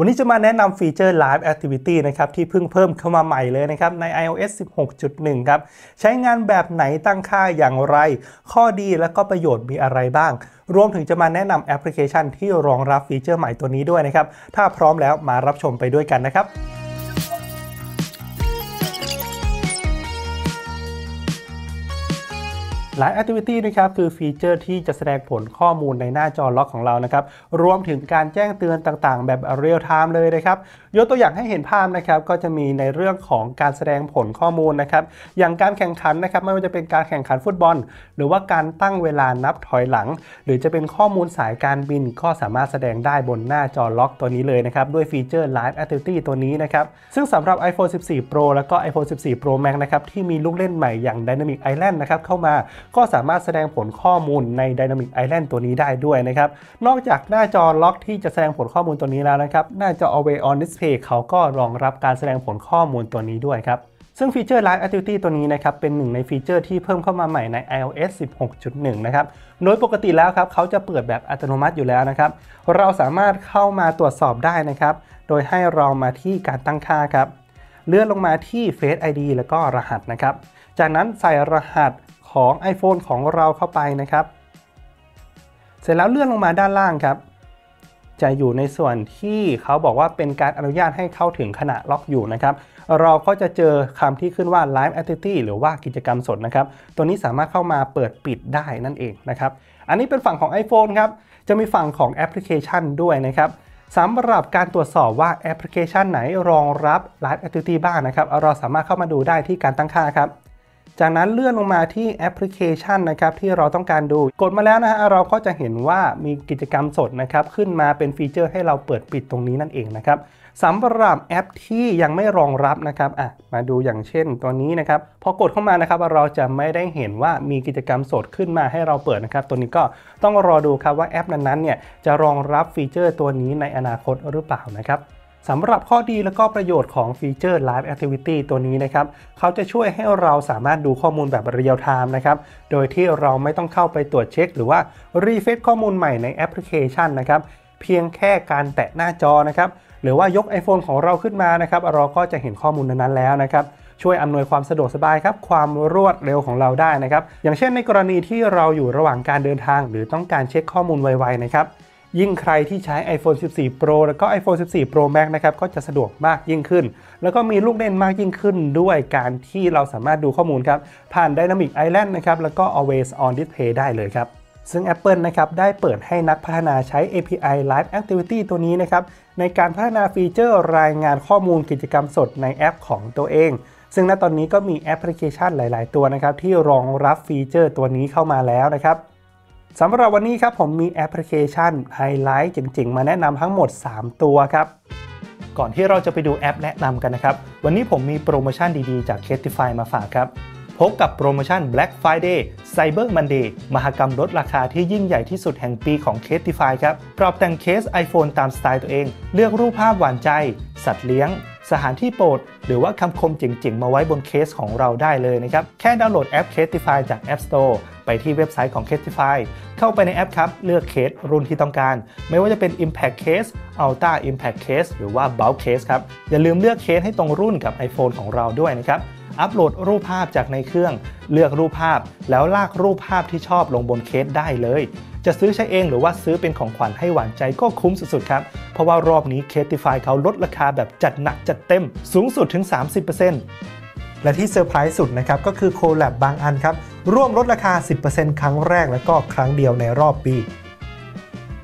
วันนี้จะมาแนะนำฟีเจอร์ Live Activity นะครับที่เพิ่งเพิ่มเข้ามาใหม่เลยนะครับใน iOS 16.1 ครับใช้งานแบบไหนตั้งค่าอย่างไรข้อดีและก็ประโยชน์มีอะไรบ้างรวมถึงจะมาแนะนำแอปพลิเคชันที่รองรับฟีเจอร์ใหม่ตัวนี้ด้วยนะครับถ้าพร้อมแล้วมารับชมไปด้วยกันนะครับLive Activity นะครับคือฟีเจอร์ที่จะแสดงผลข้อมูลในหน้าจอล็อกของเรานะครับรวมถึงการแจ้งเตือนต่างๆแบบเรียลไทม์เลยนะครับยกตัวอย่างให้เห็นภาพนะครับก็จะมีในเรื่องของการแสดงผลข้อมูลนะครับอย่างการแข่งขันนะครับไม่ว่าจะเป็นการแข่งขันฟุตบอลหรือว่าการตั้งเวลานับถอยหลังหรือจะเป็นข้อมูลสายการบินก็สามารถแสดงได้บนหน้าจอล็อกตัวนี้เลยนะครับด้วยฟีเจอร์ Live Activity ตัวนี้นะครับซึ่งสำหรับ iPhone 14 Pro แล้วก็ iPhone 14 Pro Max นะครับที่มีลูกเล่นใหม่อย่าง Dynamic Island นะครับเข้ามาก็สามารถแสดงผลข้อมูลใน Dynamic Island ตัวนี้ได้ด้วยนะครับนอกจากหน้าจอล็อกที่จะแสดงผลข้อมูลตัวนี้แล้วนะครับหน้าจอ Always-on Display เขาก็รองรับการแสดงผลข้อมูลตัวนี้ด้วยครับซึ่งฟีเจอร์ Live Activity ตัวนี้นะครับเป็นหนึ่งในฟีเจอร์ที่เพิ่มเข้ามาใหม่ใน iOS 16.1 นะครับโดยปกติแล้วครับเขาจะเปิดแบบอัตโนมัติอยู่แล้วนะครับเราสามารถเข้ามาตรวจสอบได้นะครับโดยให้เรามาที่การตั้งค่าครับเลื่อนลงมาที่ Face ID แล้วก็รหัสนะครับจากนั้นใส่รหัสของ iPhone ของเราเข้าไปนะครับเสร็จแล้วเลื่อนลงมาด้านล่างครับจะอยู่ในส่วนที่เขาบอกว่าเป็นการอนุญาตให้เข้าถึงขณะล็อกอยู่นะครับเราก็จะเจอคำที่ขึ้นว่า Live Activity หรือว่ากิจกรรมสดนะครับตัวนี้สามารถเข้ามาเปิดปิดได้นั่นเองนะครับอันนี้เป็นฝั่งของ iPhone ครับจะมีฝั่งของแอปพลิเคชันด้วยนะครับสำหรับการตรวจสอบว่าแอปพลิเคชันไหนรองรับ Live Activity บ้างนะครับเราสามารถเข้ามาดูได้ที่การตั้งค่าครับจากนั้นเลื่อนลงมาที่แอปพลิเคชันนะครับที่เราต้องการดูกดมาแล้วนะฮะเราก็จะเห็นว่ามีกิจกรรมสดนะครับขึ้นมาเป็นฟีเจอร์ให้เราเปิดปิดตรงนี้นั่นเองนะครับสำหรับแอปที่ยังไม่รองรับนะครับมาดูอย่างเช่นตัวนี้นะครับพอกดเข้ามานะครับเราจะไม่ได้เห็นว่ามีกิจกรรมสดขึ้นมาให้เราเปิดนะครับตัวนี้ก็ต้องรอดูครับว่าแอปนั้นๆเนี่ยจะรองรับฟีเจอร์ตัวนี้ในอนาคตหรือเปล่านะครับสำหรับข้อดีและก็ประโยชน์ของฟีเจอร์ Live Activity ตัวนี้นะครับเขาจะช่วยให้เราสามารถดูข้อมูลแบบเรียลไทม์นะครับโดยที่เราไม่ต้องเข้าไปตรวจเช็คหรือว่ารีเฟรชข้อมูลใหม่ในแอปพลิเคชันนะครับเพียงแค่การแตะหน้าจอนะครับหรือว่ายก iPhone ของเราขึ้นมานะครับเราก็จะเห็นข้อมูลนั้นแล้วนะครับช่วยอำนวยความสะดวกสบายครับความรวดเร็วของเราได้นะครับอย่างเช่นในกรณีที่เราอยู่ระหว่างการเดินทางหรือต้องการเช็คข้อมูลไวๆนะครับยิ่งใครที่ใช้ iPhone 14 Pro แล้วก็ iPhone 14 Pro Max นะครับก็จะสะดวกมากยิ่งขึ้นแล้วก็มีลูกเล่นมากยิ่งขึ้นด้วยการที่เราสามารถดูข้อมูลครับผ่าน Dynamic Island นะครับแล้วก็ Always-on Display ได้เลยครับซึ่ง Apple นะครับได้เปิดให้นักพัฒนาใช้ API Live Activity ตัวนี้นะครับในการพัฒนาฟีเจอร์รายงานข้อมูลกิจกรรมสดในแอปของตัวเองซึ่งณตอนนี้ก็มีแอปพลิเคชันหลายๆตัวนะครับที่รองรับฟีเจอร์ตัวนี้เข้ามาแล้วนะครับสำหรับวันนี้ครับผมมีแอปพลิเคชันไฮไลท์เจ๋งๆมาแนะนำทั้งหมด3ตัวครับก่อนที่เราจะไปดูแอปแนะนำกันนะครับวันนี้ผมมีโปรโมชั่นดีๆจาก Casetify มาฝากครับพบกับโปรโมชั่น Black Friday Cyber Monday มหกรรมลดราคาที่ยิ่งใหญ่ที่สุดแห่งปีของ Casetify ครับปรับแต่งเคส iPhone ตามสไตล์ตัวเองเลือกรูปภาพหวานใจสัตว์เลี้ยงสถานที่โปรดหรือว่าคำคมเจ๋งๆมาไว้บนเคสของเราได้เลยนะครับแค่ดาวน์โหลดแอป Casetify จาก App Store ไปที่เว็บไซต์ของ Casetify เข้าไปในแอปครับเลือกเคสรุ่นที่ต้องการไม่ว่าจะเป็น Impact Case Ultra Impact Case หรือว่า Bulk Case ครับอย่าลืมเลือกเคสให้ตรงรุ่นกับ iPhone ของเราด้วยนะครับอัปโหลดรูปภาพจากในเครื่องเลือกรูปภาพแล้วลากรูปภาพที่ชอบลงบนเคสได้เลยจะซื้อใช้เองหรือว่าซื้อเป็นของขวัญให้หวานใจก็คุ้มสุดๆครับเพราะว่ารอบนี้ Casetify เขาลดราคาแบบจัดหนักจัดเต็มสูงสุดถึง 30% และที่เซอร์ไพรส์สุดนะครับก็คือโคแลบบางอันครับร่วมลดราคา 10% ครั้งแรกและก็ครั้งเดียวในรอบปี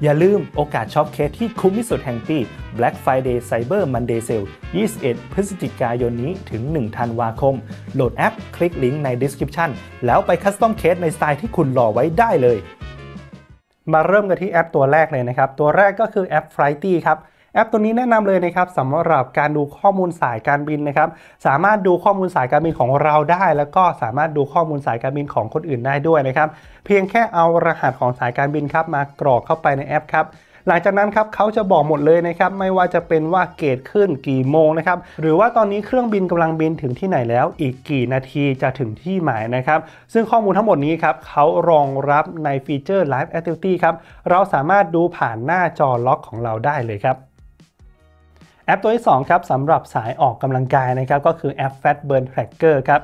อย่าลืมโอกาสช็อปเคสที่คุ้มที่สุดแห่งปี Black Friday Cyber Monday Sale 21 พฤศจิกายนนี้ถึง 1 ธันวาคมโหลดแอปคลิกลิงก์ใน Description แล้วไปคัสตอมเคสในสไตล์ที่คุณรอไว้ได้เลยมาเริ่มกันที่แอปตัวแรกเลยนะครับตัวแรกก็คือแอป Flyte ครับแอปตัวนี้แนะนำเลยนะครับสำหรับการดูข้อมูลสายการบินนะครับสามารถดูข้อมูลสายการบินของเราได้แล้วก็สามารถดูข้อมูลสายการบินของคนอื่นได้ด้วยนะครับเพียงแค่เอารหัสของสายการบินครับมากรอกเข้าไปในแอปครับหลังจากนั้นครับเขาจะบอกหมดเลยนะครับไม่ว่าจะเป็นว่าเกตขึ้นกี่โมงนะครับหรือว่าตอนนี้เครื่องบินกำลังบินถึงที่ไหนแล้วอีกกี่นาทีจะถึงที่หมายนะครับซึ่งข้อมูลทั้งหมดนี้ครับเขารองรับในฟีเจอร์ Live Activity ครับเราสามารถดูผ่านหน้าจอล็อกของเราได้เลยครับ แอปตัวที่2ครับสำหรับสายออกกำลังกายนะครับก็คือแอป Fat Burn Tracker ครับ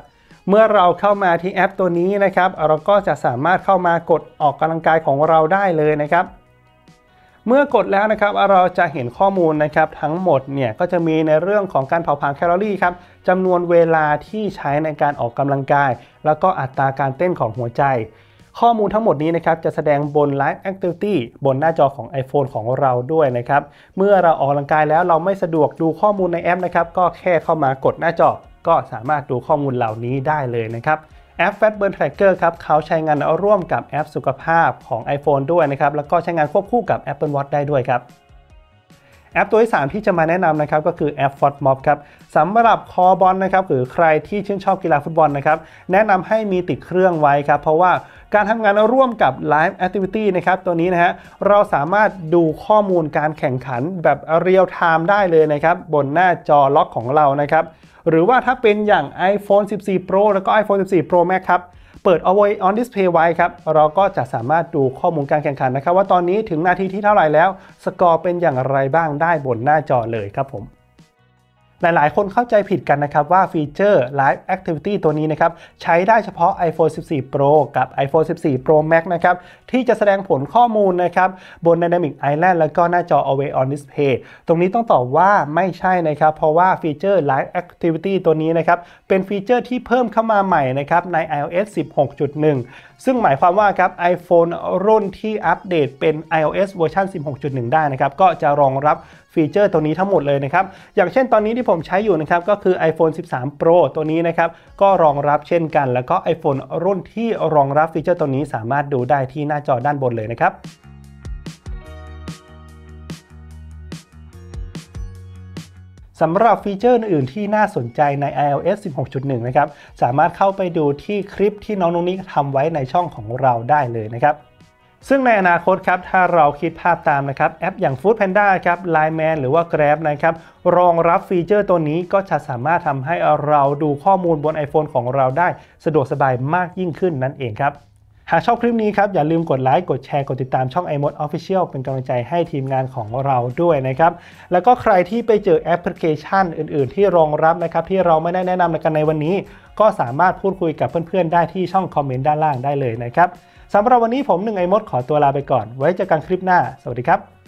เมื่อเราเข้ามาที่แอปตัวนี้นะครับเราก็จะสามารถเข้ามากดออกกำลังกายของเราได้เลยนะครับเมื่อกดแล้วนะครับเราจะเห็นข้อมูลนะครับทั้งหมดเนี่ยก็จะมีในเรื่องของการเผาผลาญแคลอรี่ครับจำนวนเวลาที่ใช้ในการออกกำลังกายแล้วก็อัตราการเต้นของหัวใจข้อมูลทั้งหมดนี้นะครับจะแสดงบน Live Activity บนหน้าจอของ iPhone ของเราด้วยนะครับเมื่อเราออกกำลังกายแล้วเราไม่สะดวกดูข้อมูลในแอปนะครับก็แค่เข้ามากดหน้าจอก็สามารถดูข้อมูลเหล่านี้ได้เลยนะครับแอป Fat Burn Tracker ครับเขาใช้งานร่วมกับแอปสุขภาพของ iPhone ด้วยนะครับแล้วก็ใช้งานควบคู่กับ Apple Watch ได้ด้วยครับแอปตัวที่3ที่จะมาแนะนำนะครับก็คือแอป Fodmob ครับสำหรับคอบอลนะครับหรือใครที่ชื่นชอบกีฬาฟุตบอลนะครับแนะนำให้มีติดเครื่องไว้ครับเพราะว่าการทำงานร่วมกับ Live Activity นะครับตัวนี้นะฮะเราสามารถดูข้อมูลการแข่งขันแบบเรียลไทม์ได้เลยนะครับบนหน้าจอล็อกของเรานะครับหรือว่าถ้าเป็นอย่าง iPhone 14 Pro แล้วก็ iPhone 14 Pro Max ครับเปิด Always-on Display ไว้ครับเราก็จะสามารถดูข้อมูลการแข่งขันนะครับว่าตอนนี้ถึงนาทีที่เท่าไหร่แล้วสกอร์เป็นอย่างไรบ้างได้บนหน้าจอเลยครับผมหลายๆคนเข้าใจผิดกันนะครับว่าฟีเจอร์ Live Activity ตัวนี้นะครับใช้ได้เฉพาะ iPhone 14 Pro กับ iPhone 14 Pro Max นะครับที่จะแสดงผลข้อมูลนะครับบน Dynamic Island แล้วก็หน้าจอ Always on Display ตรงนี้ต้องตอบว่าไม่ใช่นะครับเพราะว่าฟีเจอร์ Live Activity ตัวนี้นะครับเป็นฟีเจอร์ที่เพิ่มเข้ามาใหม่นะครับใน iOS 16.1 ซึ่งหมายความว่าครับ iPhone รุ่นที่อัปเดตเป็น iOS เวอร์ชัน 16.1 ได้นะครับก็จะรองรับฟีเจอร์ตัวนี้ทั้งหมดเลยนะครับอย่างเช่นตอนนี้ที่ผมใช้อยู่นะครับก็คือ iPhone 13 Pro ตัวนี้นะครับก็รองรับเช่นกันแล้วก็ iPhone รุ่นที่รองรับฟีเจอร์ตัวนี้สามารถดูได้ที่หน้าจอด้านบนเลยนะครับสำหรับฟีเจอร์อื่นที่น่าสนใจใน iOS 16.1 นะครับสามารถเข้าไปดูที่คลิปที่น้องนุ๊กนิกทำไว้ในช่องของเราได้เลยนะครับซึ่งในอนาคตครับถ้าเราคิดภาพตามนะครับแอปอย่าง Foodpanda ครับ Line Man หรือว่า Grab นะครับรองรับฟีเจอร์ตัวนี้ก็จะสามารถทำให้เราดูข้อมูลบน iPhone ของเราได้สะดวกสบายมากยิ่งขึ้นนั่นเองครับหากชอบคลิปนี้ครับอย่าลืมกดไลค์กดแชร์กดติดตามช่อง iMoD Official เป็นกำลังใจให้ทีมงานของเราด้วยนะครับแล้วก็ใครที่ไปเจอแอปพลิเคชันอื่นๆที่รองรับนะครับที่เราไม่ได้แนะนำกันในวันนี้ก็สามารถพูดคุยกับเพื่อนๆได้ที่ช่องคอมเมนต์ด้านล่างได้เลยนะครับสำหรับวันนี้ผม1 iMoD ขอตัวลาไปก่อนไว้เจอกันคลิปหน้าสวัสดีครับ